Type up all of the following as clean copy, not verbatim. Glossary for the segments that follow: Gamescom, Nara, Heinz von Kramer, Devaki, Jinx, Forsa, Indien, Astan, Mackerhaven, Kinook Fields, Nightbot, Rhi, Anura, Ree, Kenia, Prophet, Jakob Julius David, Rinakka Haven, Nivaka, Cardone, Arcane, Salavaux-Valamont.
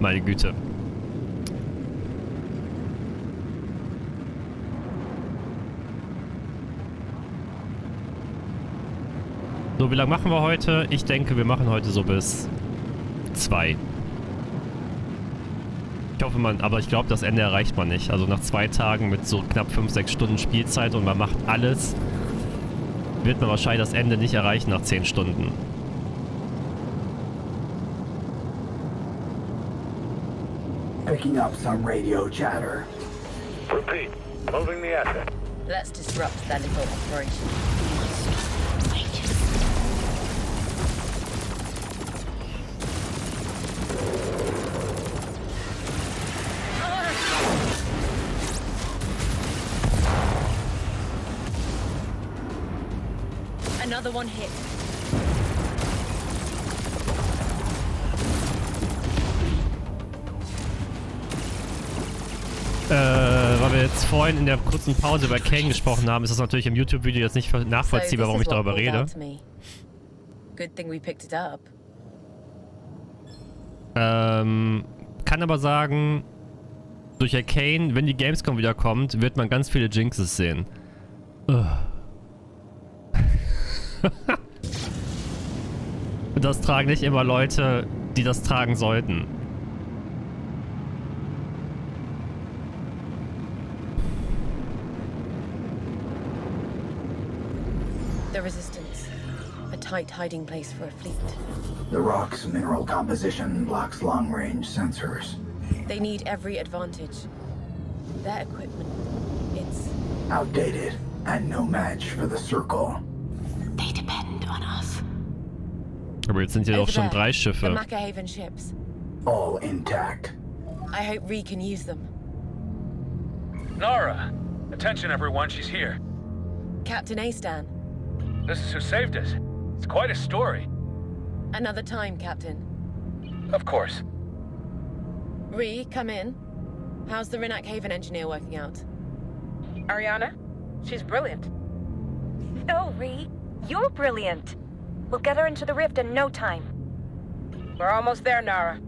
Meine Güte. So, wie lange machen wir heute? Ich denke, wir machen heute so bis 2. Ich hoffe, aber ich glaube, das Ende erreicht man nicht. Also nach 2 Tagen mit so knapp 5-6 Stunden Spielzeit und man macht alles, wird man wahrscheinlich das Ende nicht erreichen nach 10 Stunden. Picking up some radio chatter. Repeat, moving the asset. Let's disrupt that little operation. Another one hit. Weil wir jetzt vorhin in der kurzen Pause über Kane gesprochen haben, ist das natürlich im YouTube-Video jetzt nicht nachvollziehbar, warum ich darüber rede. Kann aber sagen, durch Arcane, wenn die Gamescom wiederkommt, wird man ganz viele Jinxes sehen. Und das tragen nicht immer Leute, die das tragen sollten. The resistance, a tight hiding place for a fleet. The rock's mineral composition blocks long-range sensors. They need every advantage. Their equipment, it's outdated and no match for the circle. They depend on us. Aber jetzt sind hier doch schon 3 Schiffe. The Mackerhaven ships. All intact. I hope Ree can use them. Nara, attention everyone, she's here. Captain Astan. This is who saved us. It's quite a story. Another time, Captain. Of course. Ree, come in. How's the Rinakka Haven engineer working out? Ariana? She's brilliant. No, Ree. You're brilliant. We'll get her into the rift in no time. We're almost there, Nara.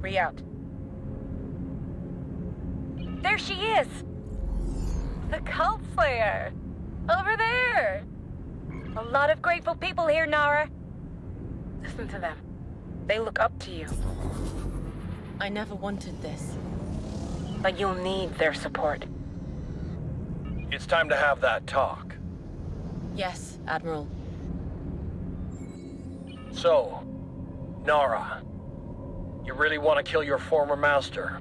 Ree out. There she is! The Cult Slayer! Over there! A lot of grateful people here, Nara. Listen to them. They look up to you. I never wanted this. But you'll need their support. It's time to have that talk. Yes, Admiral. So, Nara, you really want to kill your former master?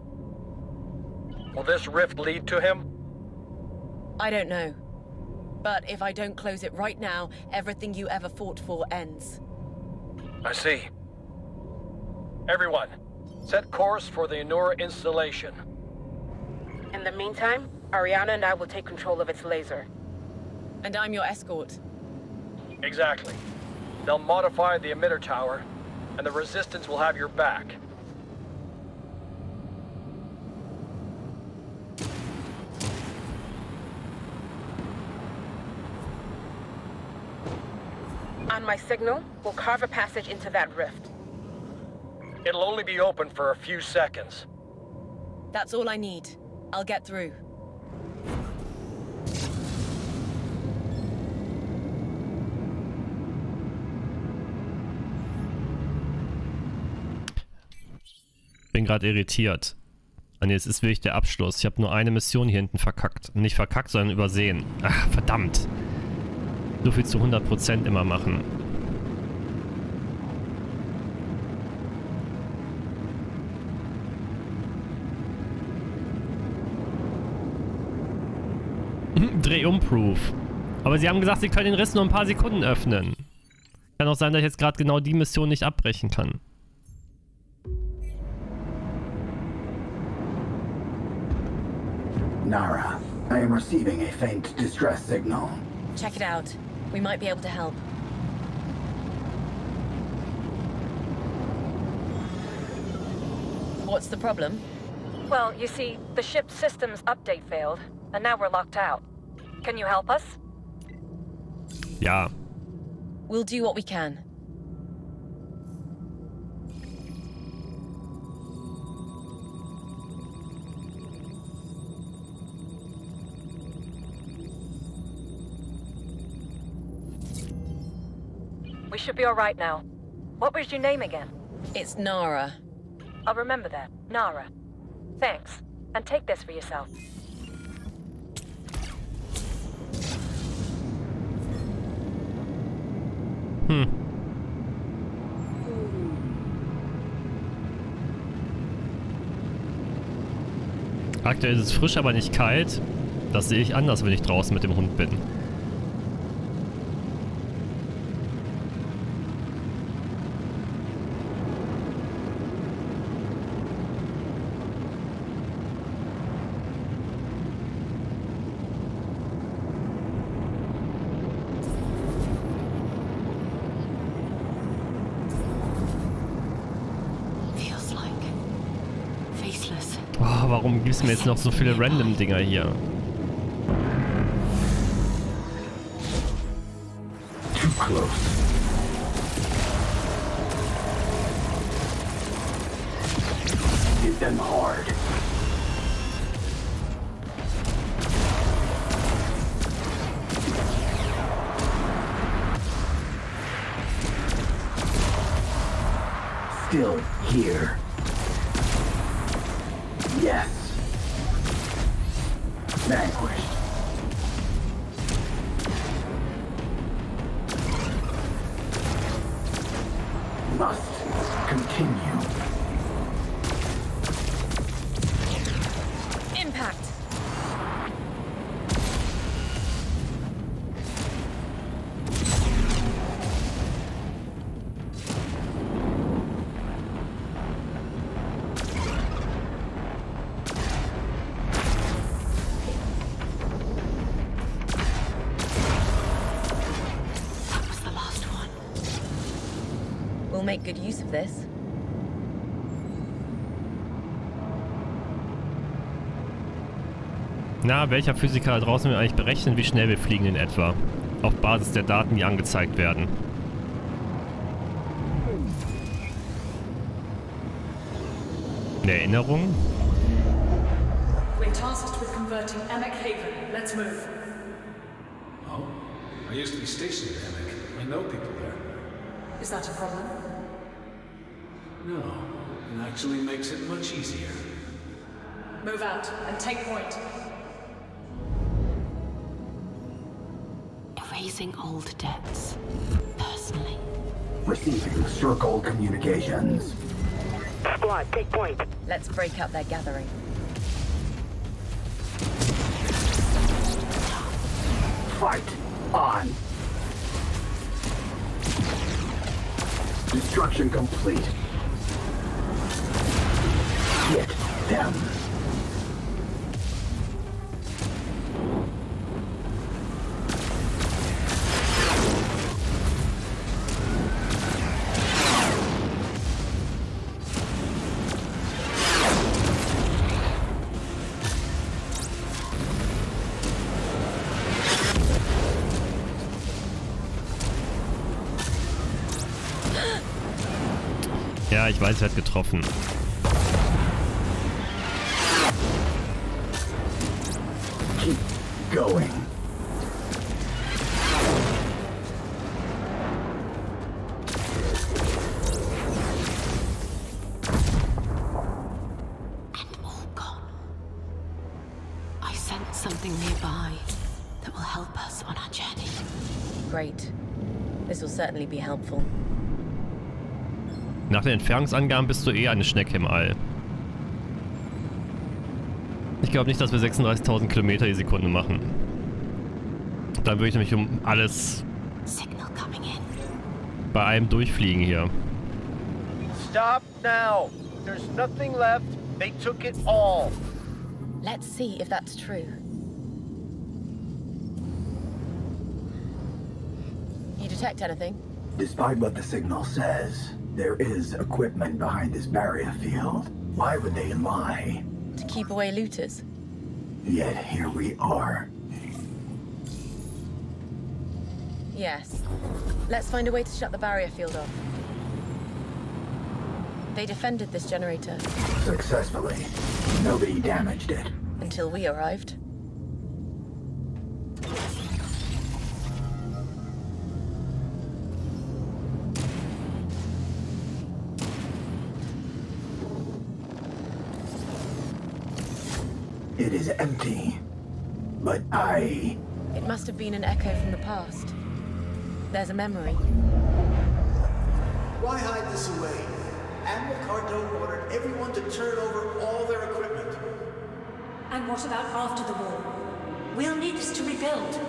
Will this rift lead to him? I don't know. But if I don't close it right now, everything you ever fought for ends. I see. Everyone, set course for the Anura installation. In the meantime, Ariana and I will take control of its laser. And I'm your escort. Exactly. They'll modify the emitter tower, and the Resistance will have your back. On my signal, we'll carve a passage into that rift. It'll only be open for a few seconds. That's all I need. I'll get through. Bin gerade irritiert. Ah ne, es ist wirklich der Abschluss. Ich habe nur eine Mission hier hinten verkackt. Nicht verkackt, sondern übersehen. Ach, verdammt. So viel zu 100% immer machen. Drehumproof. Aber sie haben gesagt, sie können den Riss nur ein paar Sekunden öffnen. Kann auch sein, dass ich jetzt gerade genau die Mission nicht abbrechen kann. Nara, I am receiving a faint distress signal. Check it out. We might be able to help. What's the problem? Well, you see, the ship's systems update failed, and now we're locked out. Can you help us? Yeah. We'll do what we can. should be all right now. What was your name again? It's Nara. I'll remember that. Nara. Thanks. And take this for yourself. Aktuell ist es frisch, aber nicht kalt. Das sehe ich anders, wenn ich draußen mit dem Hund bin. Warum gibt es mir jetzt noch so viele random Dinger hier? Too close. Hit them hard. Still here. Yes. Vanquished. Must continue. Impact. Make good use of this. Na, welcher Physiker da draußen will eigentlich berechnen, wie schnell wir fliegen in etwa? Auf Basis der Daten, die angezeigt werden. Eine Erinnerung? We're tasked with converting Mackerhaven. Let's move. Oh, I used to be stationed at Mackerhaven. I know people there. Is that a problem? No, it actually makes it much easier. Move out and take point. Erasing old debts, personally. Receiving circle communications. Squad, take point. Let's break up their gathering. Fight on. Destruction complete. Get them. Ja, ich weiß, er hat getroffen. Keep going. And all gone. I sense something nearby that will help us on our journey. Great. This will certainly be helpful. Nach den Entfernungsangaben bist du eh eine Schnecke im All. Ich glaube nicht, dass wir 36.000 Kilometer die Sekunde machen. Dann würde ich nämlich um alles bei einem durchfliegen hier. Stop now. There's nothing left. They took it all. Let's see if that's true. You detect anything? Despite what the signal says. There is equipment behind this barrier field. Why would they lie? To keep away looters. Yet here we are. Yes. Let's find a way to shut the barrier field off. They defended this generator. Successfully. Nobody damaged it. Until we arrived. It is empty. But I... It must have been an echo from the past. There's a memory. Why hide this away? Admiral Cardone ordered everyone to turn over all their equipment. And what about after the war? We'll need this to rebuild.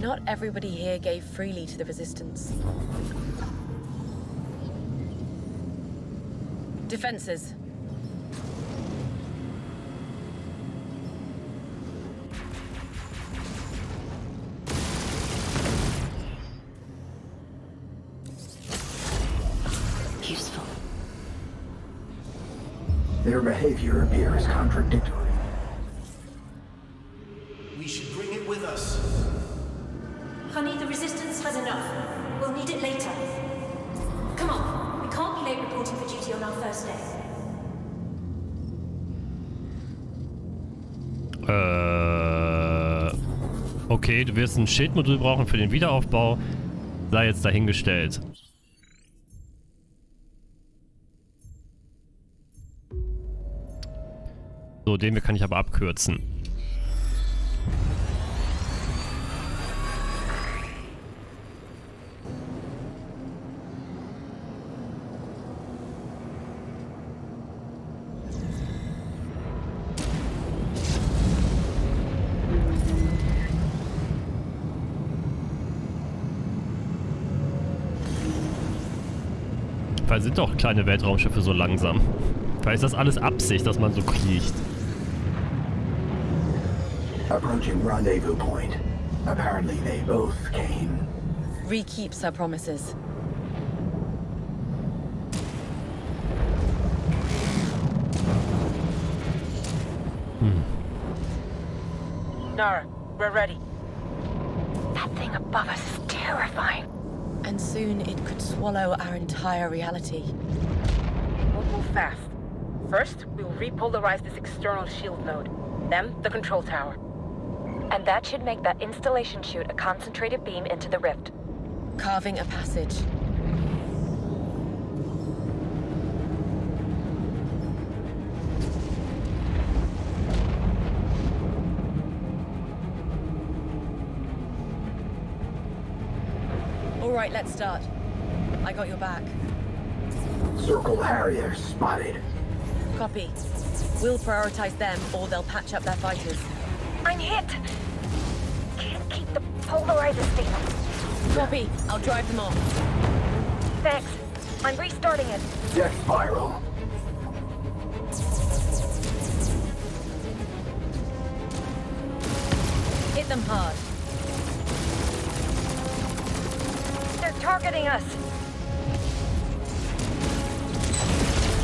Not everybody here gave freely to the resistance. Defenses. Useful. Their behavior appears contradictory. We should bring it with us. Honey, the resistance has enough. We'll need it later. Come on, we can't be late reporting for duty on our first day. Okay, du wirst ein Schildmodul brauchen für den Wiederaufbau. Sei jetzt dahingestellt. So, den kann ich aber abkürzen. Weil sind doch kleine Weltraumschiffe so langsam. Weil ist das alles Absicht, dass man so kriecht. Approaching rendezvous point. Apparently they both came. Re keeps her promises. Nara, we're ready. That thing above us is terrifying. And soon it could swallow our entire reality. We'll move fast. First, we'll repolarize this external shield node. Then, the control tower. And that should make that installation chute a concentrated beam into the rift. Carving a passage. All right, let's start. I got your back. Circle Harrier spotted. Copy. We'll prioritize them, or they'll patch up their fighters. I'm hit! Can't keep the polarizer stable. Copy. I'll drive them off. Thanks. I'm restarting it. Death spiral. Hit them hard. They're targeting us.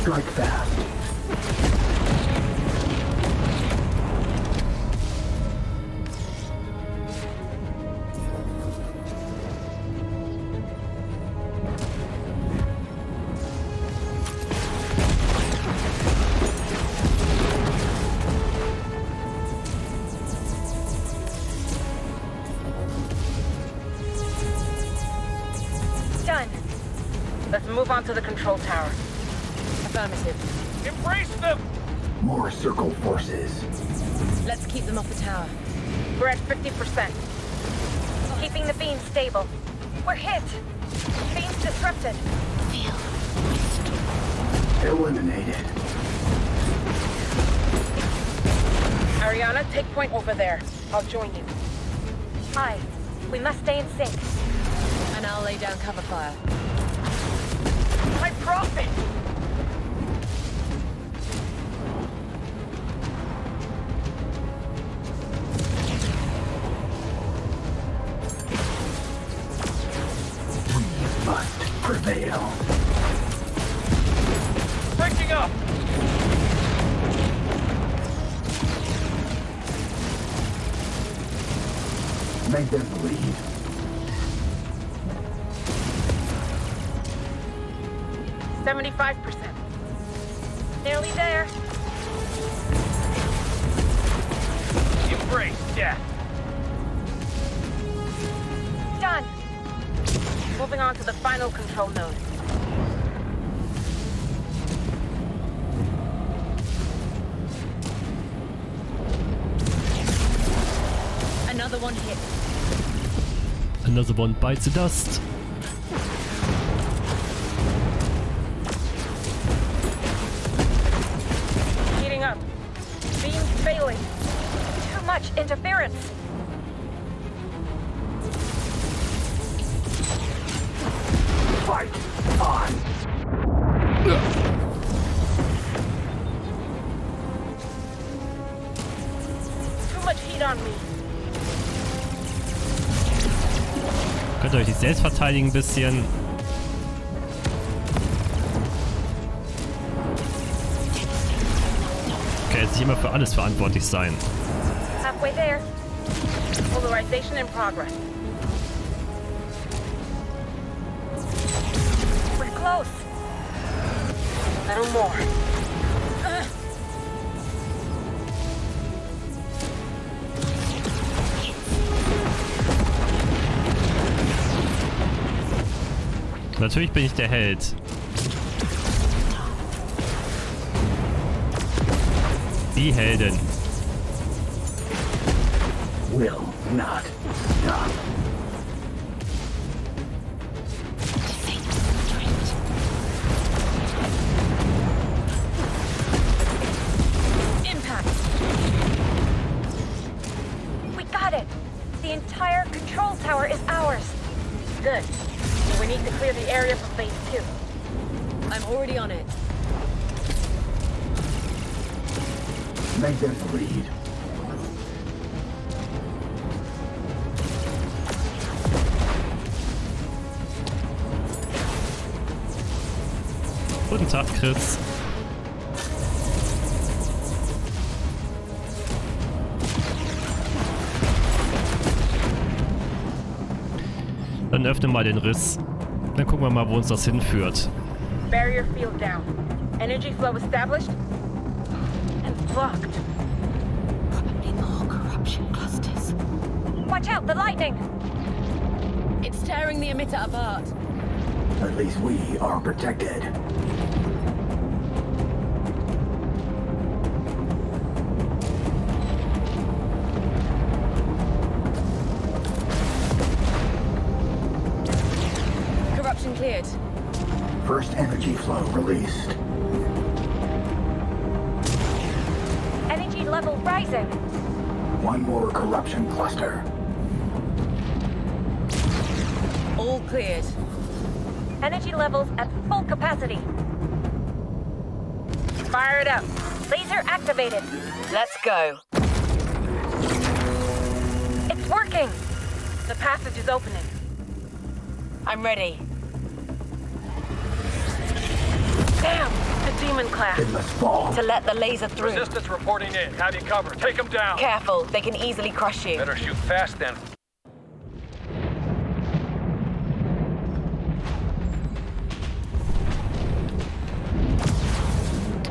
Strike fast. To the control tower. Affirmative. Embrace them! More circle forces. Let's keep them off the tower. We're at 50%. Keeping the beam stable. We're hit! Beam's disrupted. Eliminated. Ariana, take point over there. I'll join you. Hi. We must stay in sync. And I'll lay down cover fire. My Prophet! We must prevail. Breaking up! Make them believe. another one bites the dust. Heating up. Beams failing. Too much interference. Fight on. Too much heat on me. Könnt ihr euch nicht selbst verteidigen ein bisschen? Okay, jetzt nicht immer für alles verantwortlich sein. Halfway there. Polarization in progress. We're close. A little more. Natürlich bin ich der Held. Die Heldin. Will not stop. Impact. We got it. The entire control tower is ours. Good. We need to clear the area for phase 2. I'm already on it. Make them bleed. Guten Tag, Chris. Dann öffne mal den Riss. Dann gucken wir mal, wo uns das hinführt. Barrier field down. Energy flow established and blocked. Probably more corruption clusters. Watch out, the lightning! It's tearing the emitter apart. At least we are protected. First energy flow released. Energy level rising. One more corruption cluster. All cleared. Energy levels at full capacity. Fire it up. Laser activated. Let's go. It's working. The passage is opening. I'm ready. Damn! The demon class. It must fall. To let the laser through. Resistance reporting in. Have you covered? Take them down. Careful. They can easily crush you. Better shoot fast then.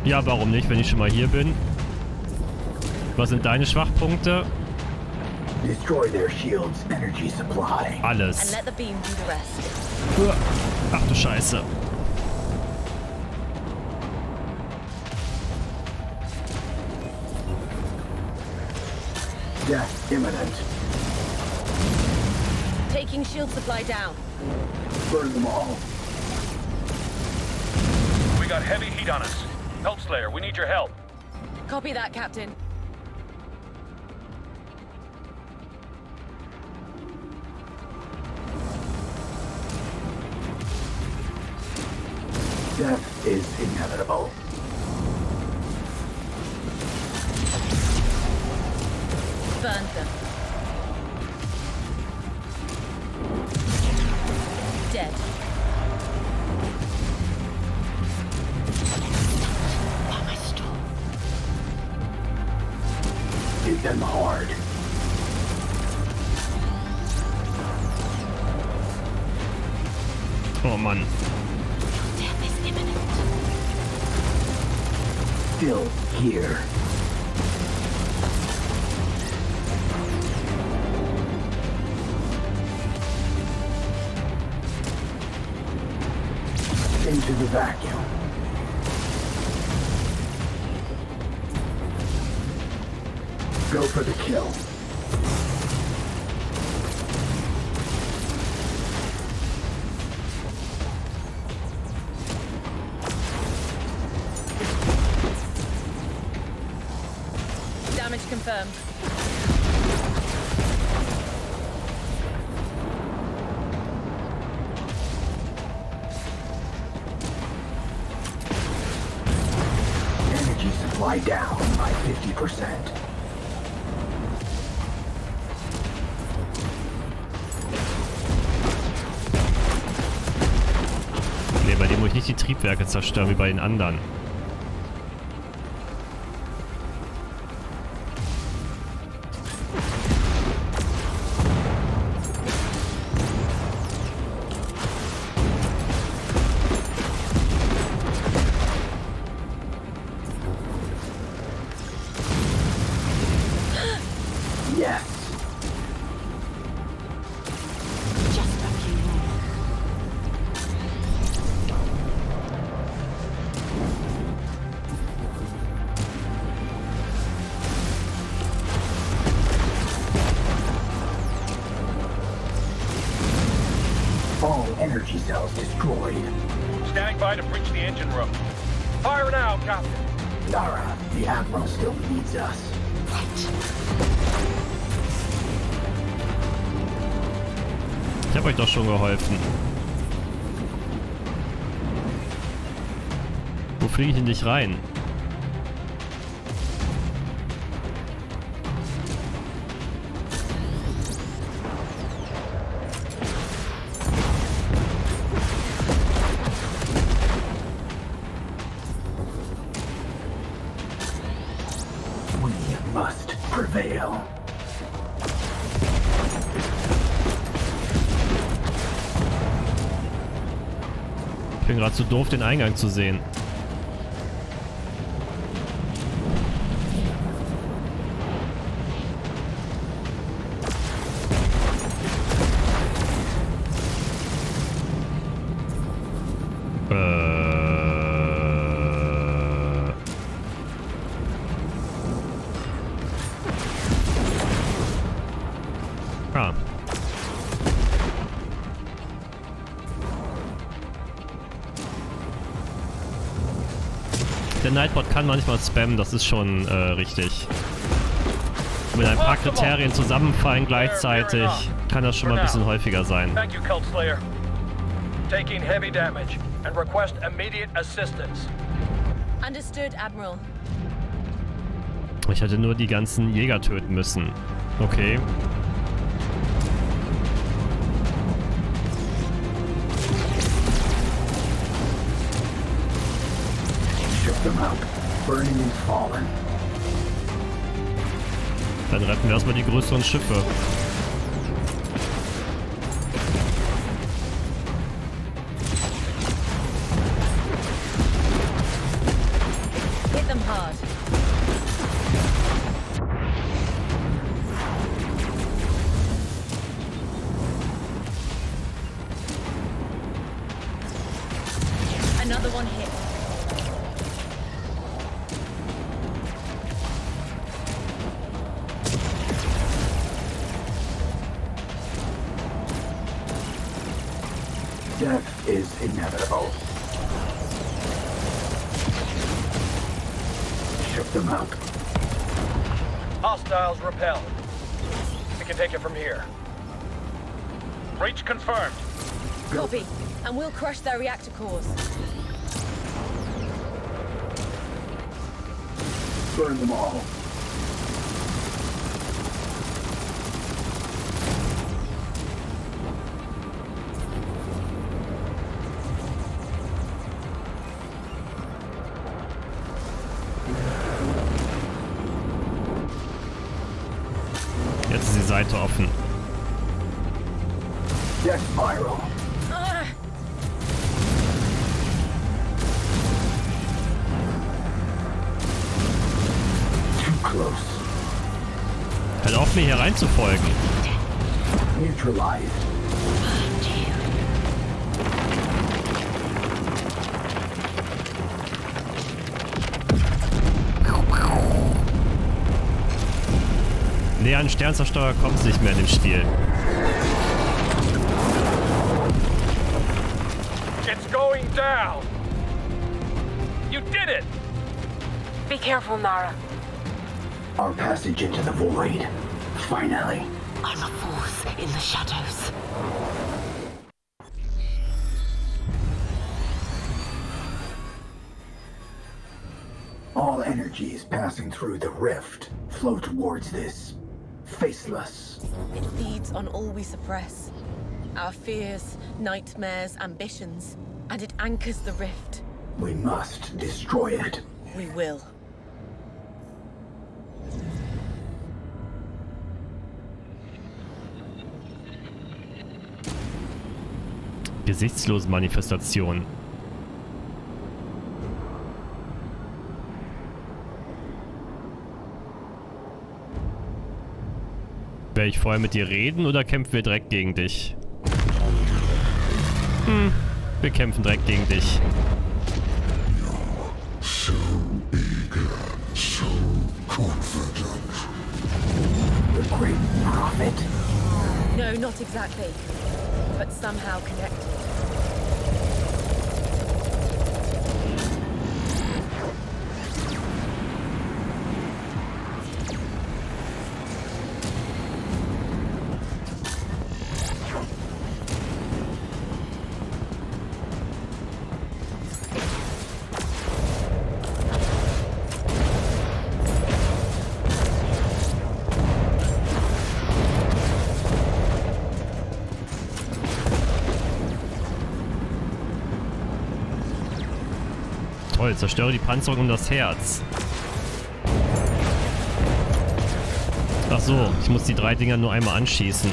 Ja, warum nicht, wenn ich schon mal hier bin? Was sind deine Schwachpunkte? Destroy their shields, energy supply. Alles. And let the beam do the rest. Ach du Scheiße. Death imminent. Taking shield supply down. Burn them all. We got heavy heat on us. Help, Slayer, we need your help. Copy that, Captain. Death is inevitable. Burned them. Dead. Hit them hard. Oh Mann. Your death is imminent. Still here. Into the vacuum. Go for the kill. Damage confirmed. Energy supply down by 50%. Nee, bei dem muss ich nicht die Triebwerke zerstören wie bei den anderen. Geholfen. Wo fliege ich denn nicht rein? Zu doof, den Eingang zu sehen. Nightbot kann manchmal spammen, das ist schon richtig. Mit ein paar Kriterien zusammenfallen gleichzeitig kann das schon mal ein bisschen häufiger sein. Ich hätte nur die ganzen Jäger töten müssen. Okay. Dann retten wir erstmal die größeren Schiffe. Crush their reactor cores. Burn them all. Jetzt ist die Seite offen. Death Spiral. Hör auf, mir hier reinzufolgen. Näher an Sternzerstörer kommt es nicht mehr in dem Spiel. It's going down. You did it. Be careful, Nara. Our passage into the void. Finally. I'm a force in the shadows. All energies passing through the rift flow towards this faceless. It feeds on all we suppress. Our fears, nightmares, ambitions, and it anchors the rift. We must destroy it. We will. Gesichtslose Manifestation. Werde ich vorher mit dir reden oder kämpfen wir direkt gegen dich? Hm, wir kämpfen direkt gegen dich. So eager, so confident. The great prophet? No, not exactly. But somehow connected. Zerstöre die Panzerung um das Herz. Ach so, ich muss die drei Dinger nur einmal anschießen.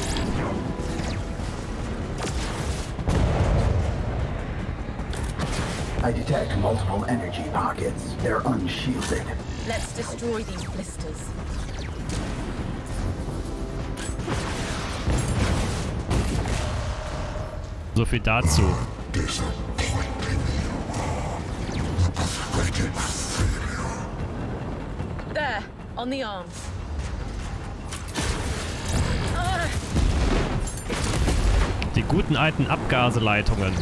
I detect multiple energy pockets. They're unshielded. Let's destroy these blisters. So viel dazu. There, on the arms. Die guten alten Abgaseleitungen.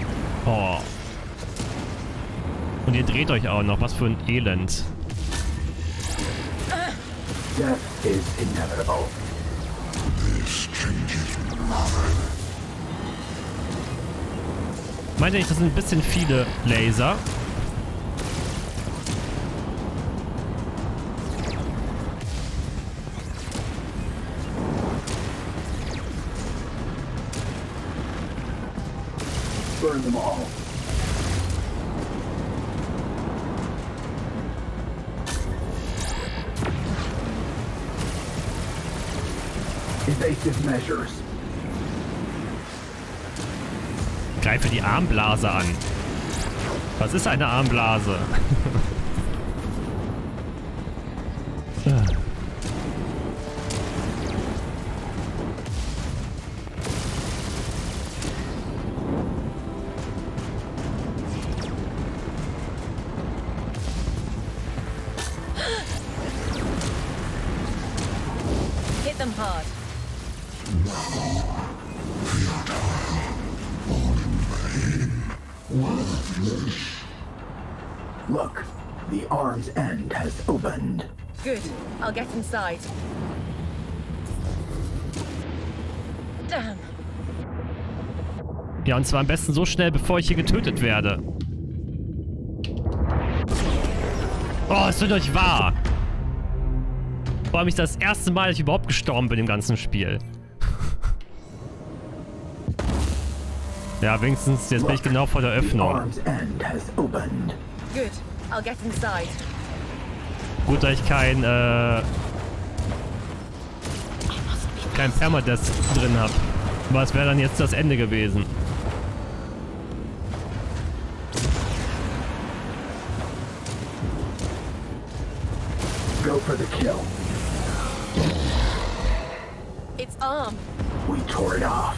Oh. Und ihr dreht euch auch noch. Was für ein Elend. Death is inevitable. This changes nothing. Meint ihr nicht, das sind ein bisschen viele Laser? Greife die Armblase an. Was ist eine Armblase? Get inside. Damn. Ja, und zwar am besten so schnell, bevor ich hier getötet werde. Oh, es wird euch wahr. War mich das erste Mal, dass ich überhaupt gestorben bin im ganzen Spiel. Ja, wenigstens jetzt bin ich genau vor der Öffnung. Good. I'll get inside. Gut, da ich kein Permadeath drin habe. Aber es wäre dann jetzt das Ende gewesen. Go for the kill. It's arm. We tore it off.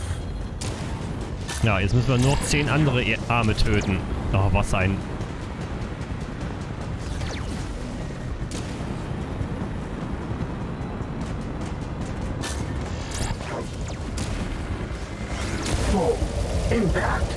Ja, jetzt müssen wir nur noch 10 andere Arme töten. Oh, was ein... Impact.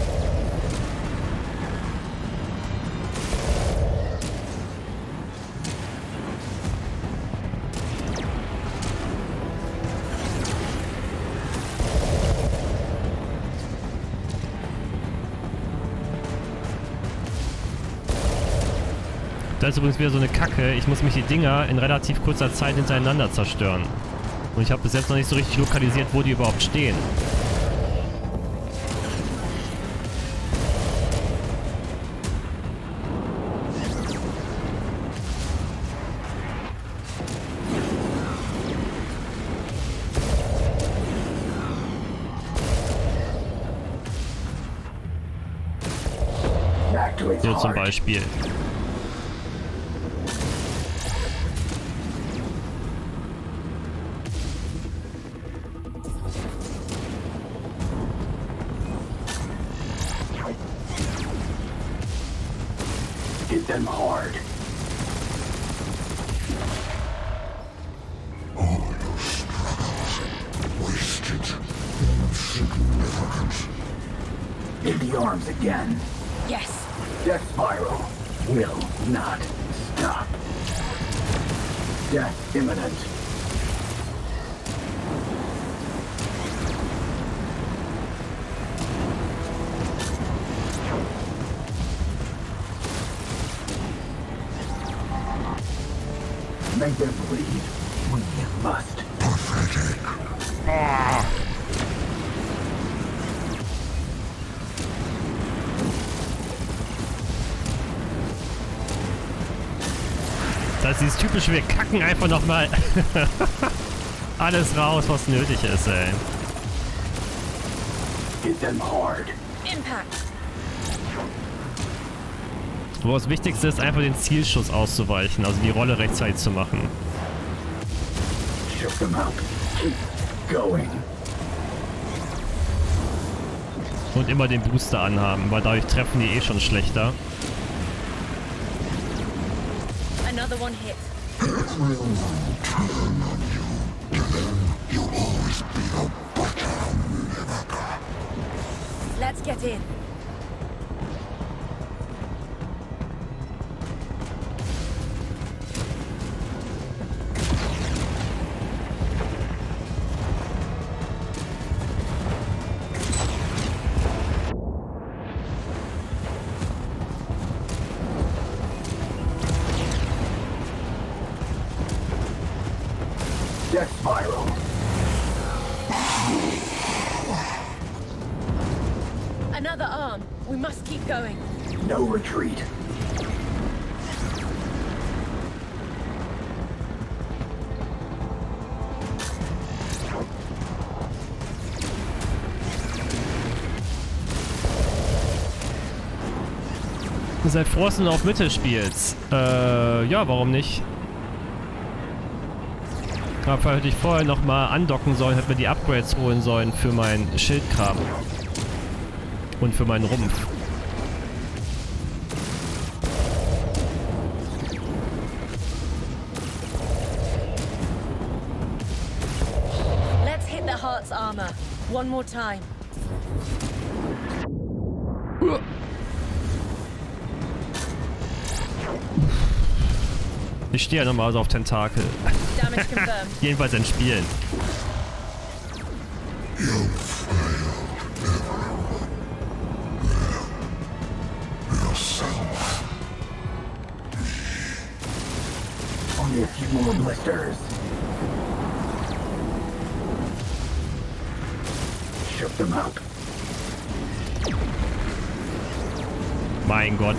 Da ist übrigens wieder so eine Kacke. Ich muss mich die Dinger in relativ kurzer Zeit hintereinander zerstören. Und ich habe bis jetzt noch nicht so richtig lokalisiert, wo die überhaupt stehen. So zum Beispiel. Das ist typisch, wir kacken einfach nochmal alles raus, was nötig ist, ey. Aber das Wichtigste ist einfach den Zielschuss auszuweichen, also die Rolle rechtzeitig zu machen. Und immer den Booster anhaben, weil dadurch treffen die eh schon schlechter. Another one hit. It will turn on you, and then you'll always be a bottom, Nivaka. Let's get in. Seit Frosten auf Mitte spielst. Ja, warum nicht? Ja, vielleicht hätte ich vorher nochmal andocken sollen, hätte mir die Upgrades holen sollen für meinen Schildkram. Und für meinen Rumpf. Let's hit the heart's armor. One more time. Ich stehe ja nochmal so auf Tentakel. Jedenfalls in Spielen. Mein Gott.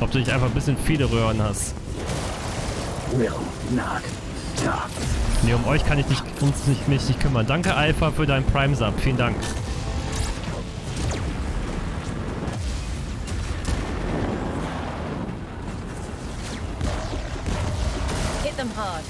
Ob du dich einfach ein bisschen viele Röhren hast. Ne, um euch kann ich mich nicht kümmern. Danke Alpha für deinen Prime-Sub. Vielen Dank. Hit them hard.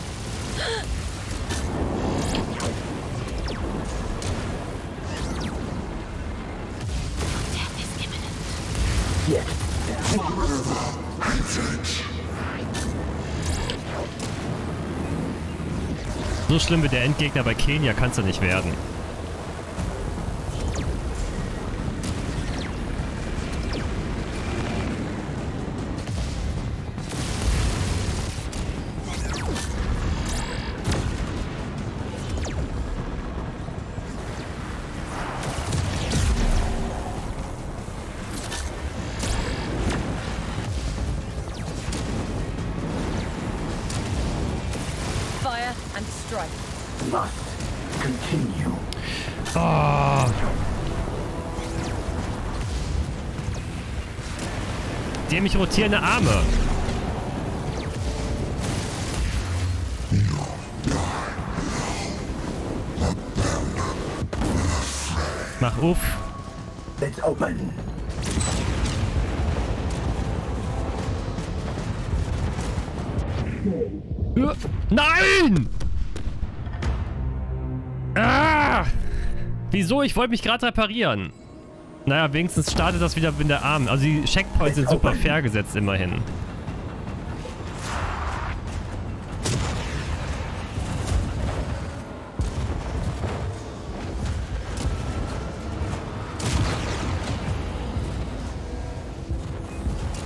So schlimm wie der Endgegner bei Kenia kannst du nicht werden. Oh. Dämlich rotierende Arme. Mach auf. Let's open. Nein! Ah! Wieso? Ich wollte mich gerade reparieren. Naja, wenigstens startet das wieder in der Arm. Also die Checkpoints sind super fair gesetzt, immerhin.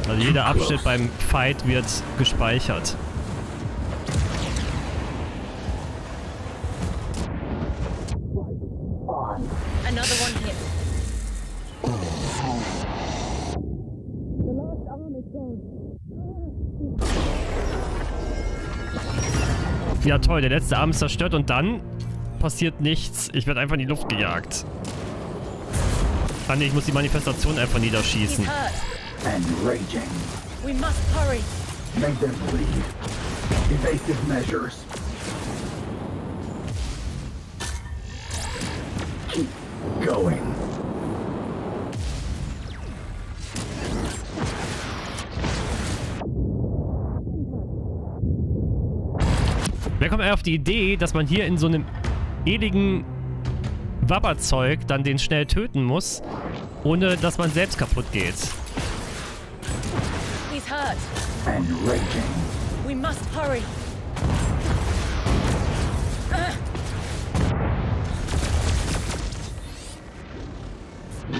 Also jeder Abschnitt beim Fight wird gespeichert. Ja toll, der letzte Arm ist zerstört und dann passiert nichts. Ich werde einfach in die Luft gejagt. Ah ne, ich muss die Manifestation einfach niederschießen. Wer kommt auf die Idee, dass man hier in so einem ewigen Wabberzeug dann den schnell töten muss, ohne dass man selbst kaputt geht? He's hurt. And raging. We must hurry.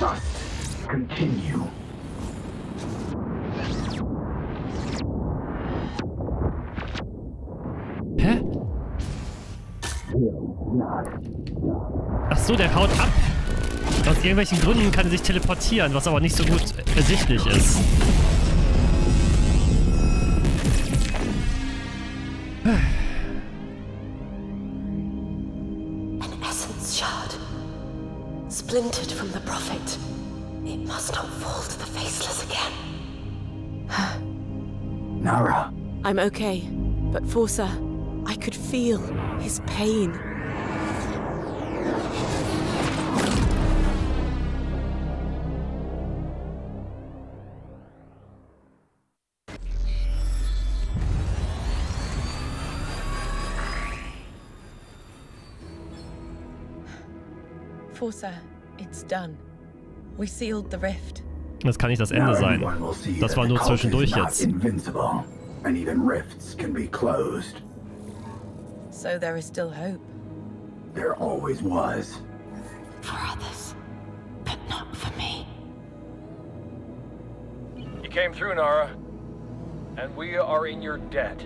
Must continue. Ach so, der haut ab. Aus irgendwelchen Gründen kann er sich teleportieren, was aber nicht so gut ersichtlich ist. An essence shard, splintered from the prophet. It must not fall to the faceless again. Nara. I'm okay, but Forsa, I could feel his pain. It's done. We sealed the rift. Das kann nicht das Ende sein. Das war nur zwischendurch jetzt. And even rifts can be closed. So there is still hope. There always was. For others, but not for me. You came through, Nara, and we are in your debt.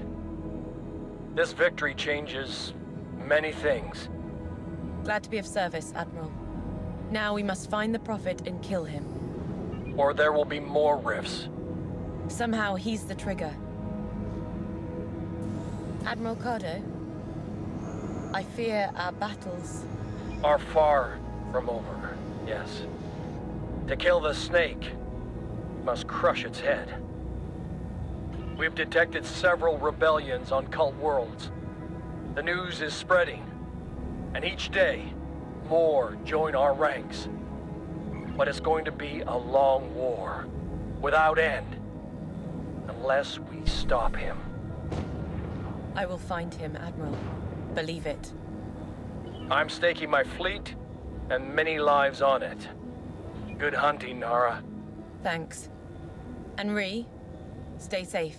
This victory changes many things. Glad to be of service, Admiral. Now we must find the Prophet and kill him. Or there will be more rifts. Somehow he's the trigger. Admiral Cardo, I fear our battles are far from over, yes. To kill the snake, must crush its head. We've detected several rebellions on cult worlds. The news is spreading, and each day, more join our ranks. But it's going to be a long war, without end, unless we stop him. I will find him, Admiral. Believe it. I'm staking my fleet and many lives on it. Good hunting, Nara. Thanks. And Rhi, stay safe.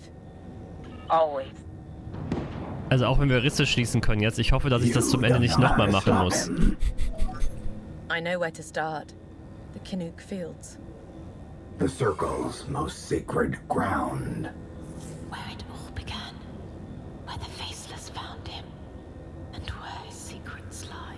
Always. Also auch wenn wir Risse schließen können jetzt, ich hoffe, dass ich das zum Ende nicht nochmal machen muss. I know where to start. The Kinook Fields. The circle's most sacred ground. Where it all began. Where the faceless found him. And where his secrets lie.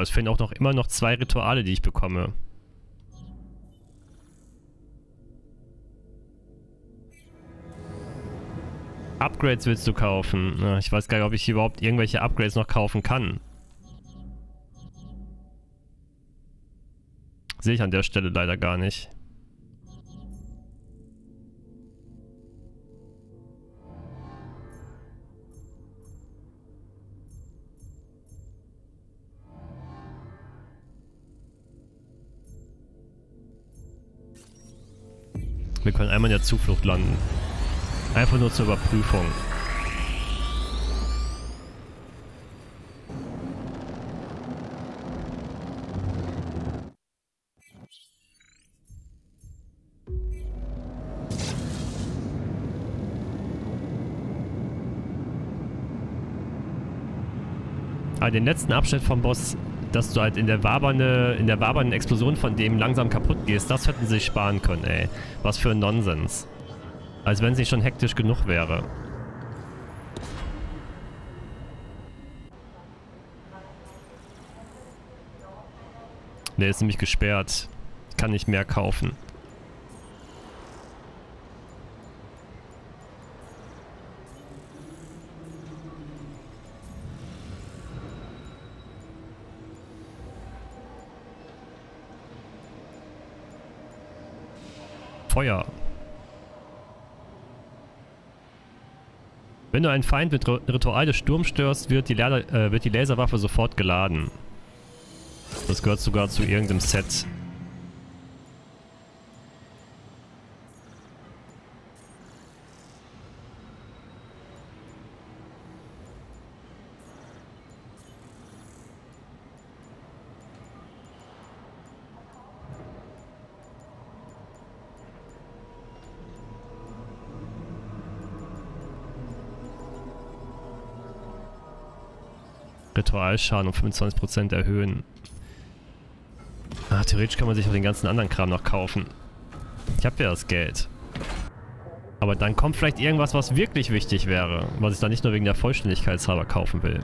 aber es fehlen auch noch immer noch 2 Rituale, die ich bekomme. Upgrades willst du kaufen? Na, ich weiß gar nicht, ob ich überhaupt irgendwelche Upgrades noch kaufen kann. Sehe ich an der Stelle leider gar nicht. Wir können einmal in der Zuflucht landen. Einfach nur zur Überprüfung. Ah, den letzten Abschnitt vom Boss, dass du halt in der wabernden Explosion von dem langsam kaputt gehst, das hätten sie sich sparen können, ey. Was für ein Nonsens. Als wenn es nicht schon hektisch genug wäre. Der ist nämlich gesperrt. Ich kann nicht mehr kaufen. Feuer. Wenn du einen Feind mit Ritual des Sturms störst, wird die Laserwaffe sofort geladen. Das gehört sogar zu irgendeinem Set. Ritualschaden um 25% erhöhen. Ah, theoretisch kann man sich auch den ganzen anderen Kram noch kaufen. Ich habe ja das Geld. Aber dann kommt vielleicht irgendwas, was wirklich wichtig wäre, was ich dann nicht nur wegen der Vollständigkeit halber kaufen will.